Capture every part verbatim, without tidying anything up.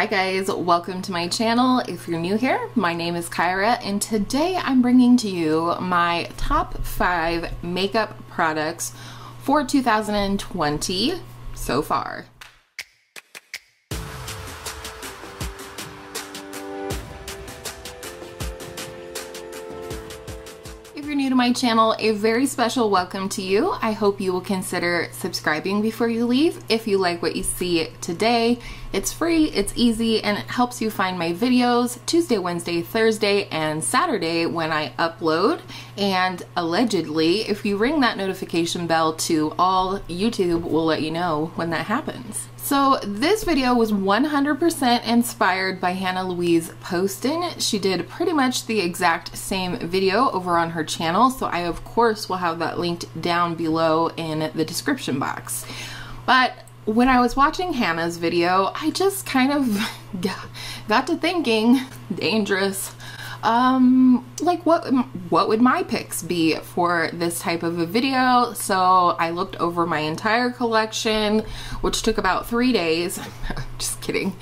Hi guys, welcome to my channel. If you're new here, my name is Kyra and today I'm bringing to you my top five makeup products for two thousand twenty so far. New to my channel, a very special welcome to you. I hope you will consider subscribing before you leave. If you like what you see today, it's free, it's easy, and it helps you find my videos Tuesday, Wednesday, Thursday, and Saturday when I upload. And allegedly, if you ring that notification bell to all, YouTube will let you know when that happens. So this video was one hundred percent inspired by Hannah Louise Poston. She did pretty much the exact same video over on her channel, so I of course will have that linked down below in the description box. But when I was watching Hannah's video, I just kind of got to thinking, dangerous, um, like what, what would my picks be for this type of a video? So I looked over my entire collection, which took about three days. Just kidding.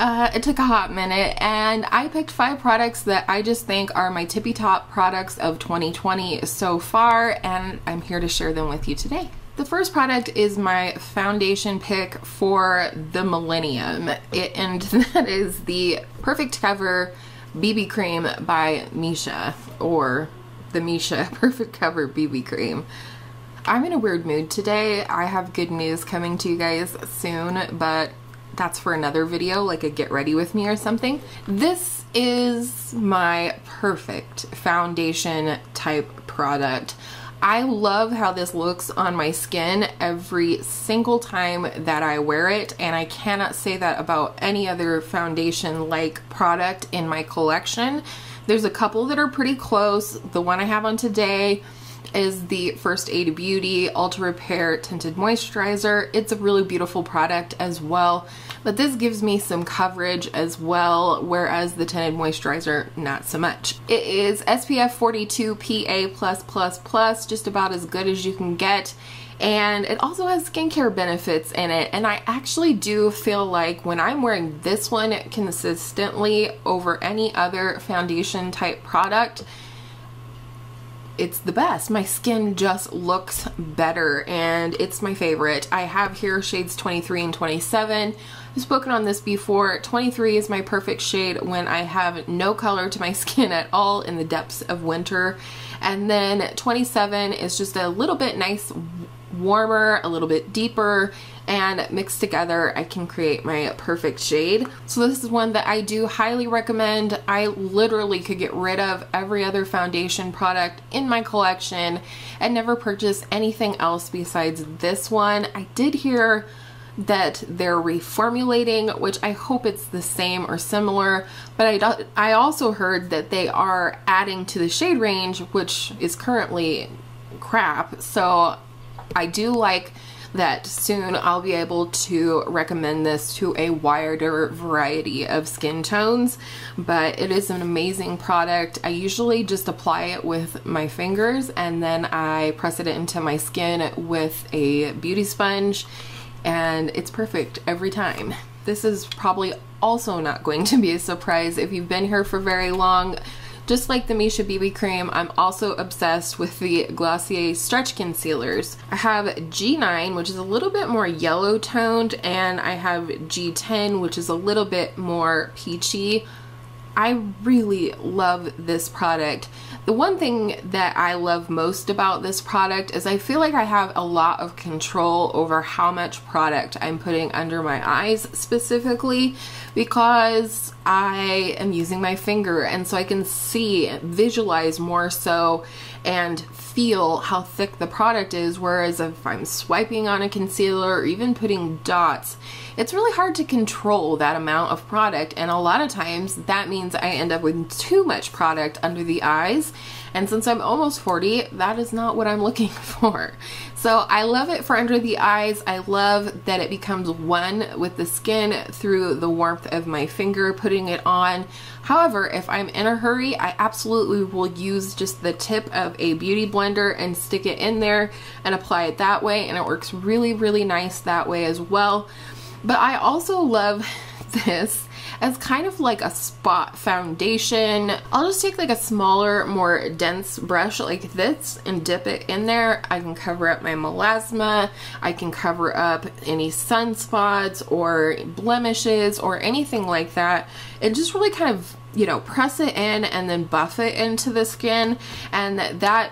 Uh, it took a hot minute, and I picked five products that I just think are my tippy top products of twenty twenty so far, and I'm here to share them with you today. The first product is my foundation pick for the millennium, it, and that is the Perfect Cover B B Cream by Missha, or the Missha Perfect Cover B B Cream. I'm in a weird mood today. I have good news coming to you guys soon, but that's for another video, like a get ready with me or something. This is my perfect foundation type product. I love how this looks on my skin every single time that I wear it, and I cannot say that about any other foundation-like product in my collection. There's a couple that are pretty close. The one I have on today is the First Aid Beauty Ultra Repair Tinted Moisturizer. It's a really beautiful product as well, but this gives me some coverage as well, whereas the tinted moisturizer, not so much. It is S P F forty-two P A plus plus plus, just about as good as you can get, and it also has skincare benefits in it, and I actually do feel like when I'm wearing this one consistently over any other foundation type product, it's the best. My skin just looks better and it's my favorite. I have here shades twenty-three and twenty-seven. I've spoken on this before. twenty-three is my perfect shade when I have no color to my skin at all in the depths of winter. And then twenty-seven is just a little bit nice, warmer, a little bit deeper, and mixed together I can create my perfect shade. So this is one that I do highly recommend. I literally could get rid of every other foundation product in my collection and never purchase anything else besides this one. I did hear that they're reformulating, which I hope it's the same or similar, but I, do I also heard that they are adding to the shade range, which is currently crap, so I do like that soon I'll be able to recommend this to a wider variety of skin tones, but it is an amazing product. I usually just apply it with my fingers and then I press it into my skin with a beauty sponge, and it's perfect every time. This is probably also not going to be a surprise if you've been here for very long. Just like the Missha B B Cream, I'm also obsessed with the Glossier Stretch Concealers. I have G nine, which is a little bit more yellow toned, and I have G ten, which is a little bit more peachy. I really love this product. The one thing that I love most about this product is I feel like I have a lot of control over how much product I'm putting under my eyes specifically, because I am using my finger, and so I can see, visualize more so, and feel how thick the product is, whereas if I'm swiping on a concealer or even putting dots, it's really hard to control that amount of product, and a lot of times that means I end up with too much product under the eyes, and since I'm almost forty, that is not what I'm looking for. So I love it for under the eyes. I love that it becomes one with the skin through the warmth of my finger putting it on. However, if I'm in a hurry, I absolutely will use just the tip of a beauty blender and stick it in there and apply it that way, and it works really, really nice that way as well. But I also love this as kind of like a spot foundation. I'll just take like a smaller, more dense brush like this and dip it in there. I can cover up my melasma. I can cover up any sunspots or blemishes or anything like that. It just really kind of, you know, press it in and then buff it into the skin, and that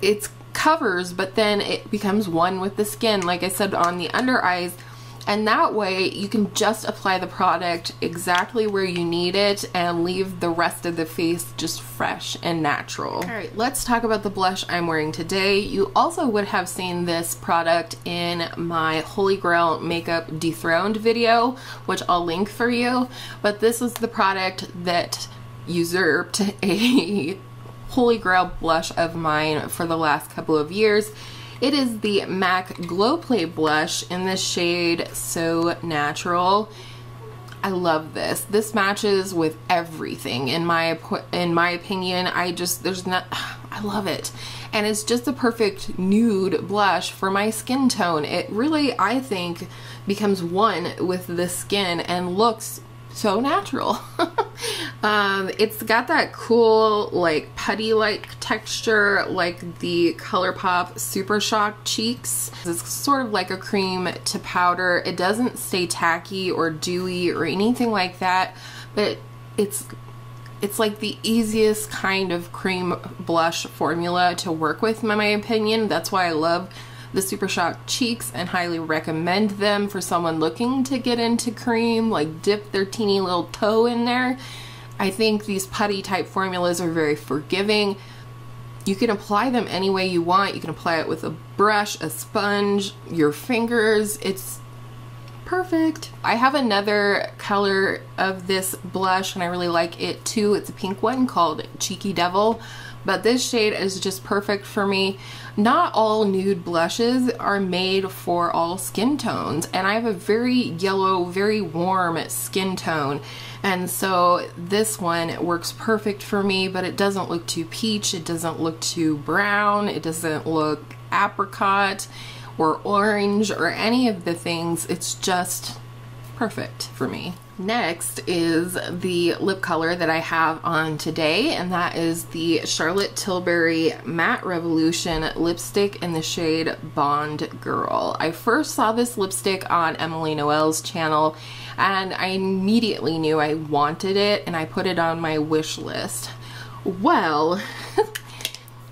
it's covers, but then it becomes one with the skin, like I said, on the under eyes. And that way you can just apply the product exactly where you need it and leave the rest of the face just fresh and natural. All right, let's talk about the blush I'm wearing today. You also would have seen this product in my Holy Grail Makeup Dethroned video, which I'll link for you, but this is the product that usurped a Holy Grail blush of mine for the last couple of years. It is the MAC Glow Play blush in the shade So Natural. I love this. This matches with everything in my in my opinion. I just there's not I love it. And it's just the perfect nude blush for my skin tone. It really, I think, becomes one with the skin and looks so natural. Um, it's got that cool like putty-like texture like the ColourPop Super Shock Cheeks. It's sort of like a cream to powder. It doesn't stay tacky or dewy or anything like that, but it's it's like the easiest kind of cream blush formula to work with in my opinion. That's why I love the Super Shock Cheeks and highly recommend them for someone looking to get into cream, like dip their teeny little toe in there. I think these putty type formulas are very forgiving. You can apply them any way you want. You can apply it with a brush, a sponge, your fingers. It's perfect. I have another color of this blush and I really like it too. It's a pink one called Cheeky Devil. But this shade is just perfect for me. Not all nude blushes are made for all skin tones, and I have a very yellow, very warm skin tone, and so this one works perfect for me, but it doesn't look too peach, it doesn't look too brown, it doesn't look apricot or orange or any of the things. It's just perfect for me. Next is the lip color that I have on today, and that is the Charlotte Tilbury Matte Revolution lipstick in the shade Bond Girl. I first saw this lipstick on Emily Noel's channel and I immediately knew I wanted it, and I put it on my wish list. Well,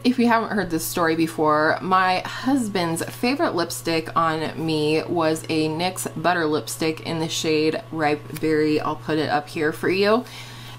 if you haven't heard this story before, my husband's favorite lipstick on me was a NYX Butter lipstick in the shade Ripe Berry. I'll put it up here for you.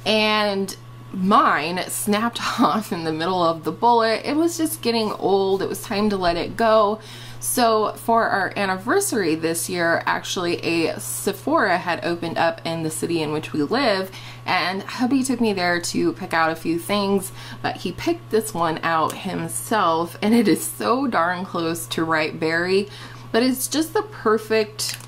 And mine snapped off in the middle of the bullet. It was just getting old. It was time to let it go. So for our anniversary this year, actually a Sephora had opened up in the city in which we live, and hubby took me there to pick out a few things, but he picked this one out himself, and it is so darn close to Ripe Berry, but it's just the perfect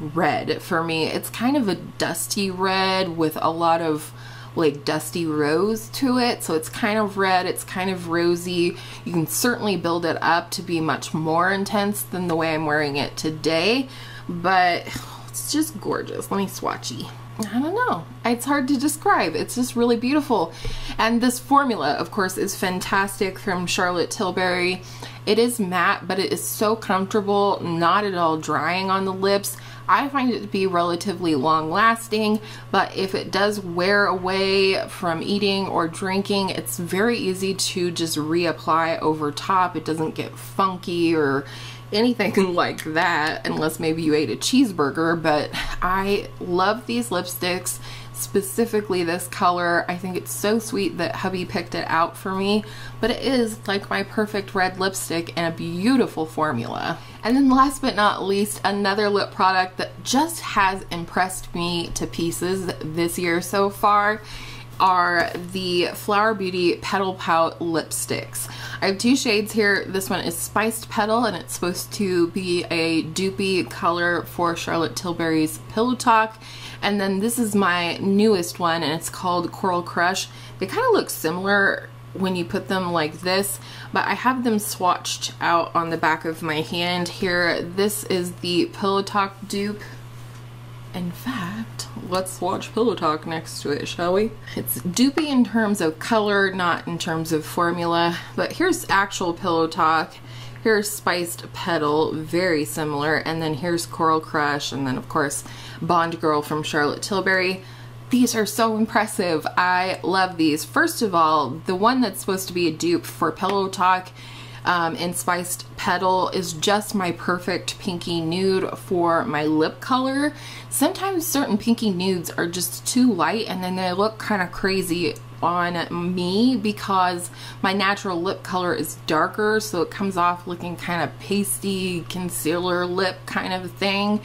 red for me. It's kind of a dusty red with a lot of like dusty rose to it, so it's kind of red, it's kind of rosy. You can certainly build it up to be much more intense than the way I'm wearing it today, but it's just gorgeous. Let me swatchy. I don't know, it's hard to describe. It's just really beautiful, and this formula of course is fantastic from Charlotte Tilbury. It is matte, but it is so comfortable, not at all drying on the lips. I find it to be relatively long lasting, but if it does wear away from eating or drinking, it's very easy to just reapply over top. It doesn't get funky or anything like that, unless maybe you ate a cheeseburger, but I love these lipsticks, specifically this color. I think it's so sweet that hubby picked it out for me, but it is like my perfect red lipstick and a beautiful formula. And then last but not least, another lip product that just has impressed me to pieces this year so far are the Flower Beauty Petal Pout lipsticks. I have two shades here. This one is Spiced Petal, and it's supposed to be a dupey color for Charlotte Tilbury's Pillow Talk. And then this is my newest one, and it's called Coral Crush. They kind of look similar when you put them like this, but I have them swatched out on the back of my hand here. This is the Pillow Talk dupe. In fact, let's watch Pillow Talk next to it, shall we? It's dupey in terms of color, not in terms of formula, but here's actual Pillow Talk. Here's Spiced Petal, very similar, and then here's Coral Crush, and then of course Bond Girl from Charlotte Tilbury. These are so impressive. I love these. First of all, the one that's supposed to be a dupe for Pillow Talk um, and Spiced Petal is just my perfect pinky nude for my lip color. Sometimes certain pinky nudes are just too light and then they look kind of crazy on me because my natural lip color is darker, so it comes off looking kind of pasty, concealer lip kind of thing.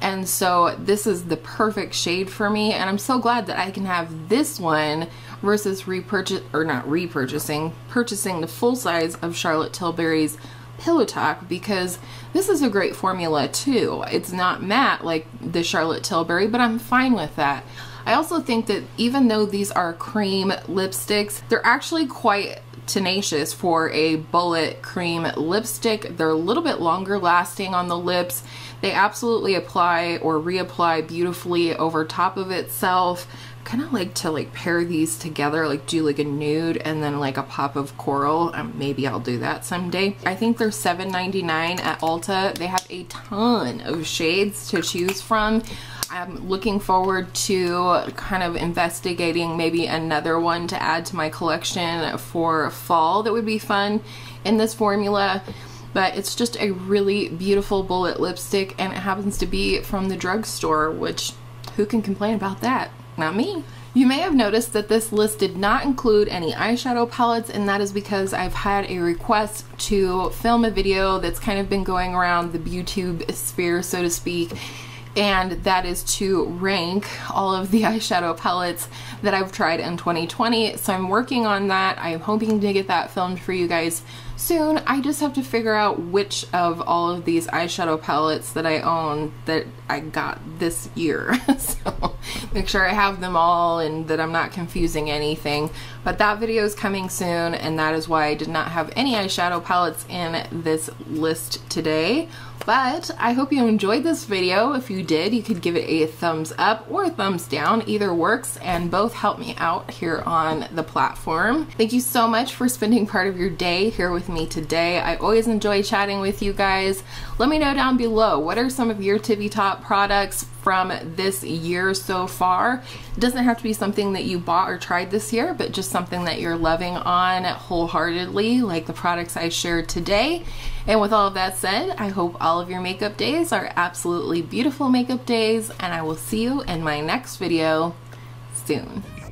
And so this is the perfect shade for me, and I'm so glad that I can have this one versus repurchase or not repurchasing purchasing the full size of Charlotte Tilbury's Pillow Talk, because this is a great formula too. It's not matte like the Charlotte Tilbury, but I'm fine with that. I also think that even though these are cream lipsticks, they're actually quite tenacious for a bullet cream lipstick. They're a little bit longer lasting on the lips. They absolutely apply or reapply beautifully over top of itself. Kind of like to like pair these together, like do like a nude and then like a pop of coral. Um, maybe I'll do that someday. I think they're seven ninety-nine at Ulta. They have a ton of shades to choose from. I'm looking forward to kind of investigating maybe another one to add to my collection for fall that would be fun in this formula. But it's just a really beautiful bullet lipstick, and it happens to be from the drugstore, which who can complain about that? Not me. You may have noticed that this list did not include any eyeshadow palettes, and that is because I've had a request to film a video that's kind of been going around the YouTube sphere, so to speak, and that is to rank all of the eyeshadow palettes that I've tried in twenty twenty. So I'm working on that. I'm hoping to get that filmed for you guys soon. I just have to figure out which of all of these eyeshadow palettes that I own that I got this year. So make sure I have them all and that I'm not confusing anything. But that video is coming soon, and that is why I did not have any eyeshadow palettes in this list today. But I hope you enjoyed this video. If you did, you could give it a thumbs up or a thumbs down. Either works, and both help me out here on the platform. Thank you so much for spending part of your day here with me today. I always enjoy chatting with you guys. Let me know down below, what are some of your tippy top products from this year so far? It doesn't have to be something that you bought or tried this year, but just something that you're loving on wholeheartedly, like the products I shared today. And with all of that said, I hope all of your makeup days are absolutely beautiful makeup days, and I will see you in my next video soon.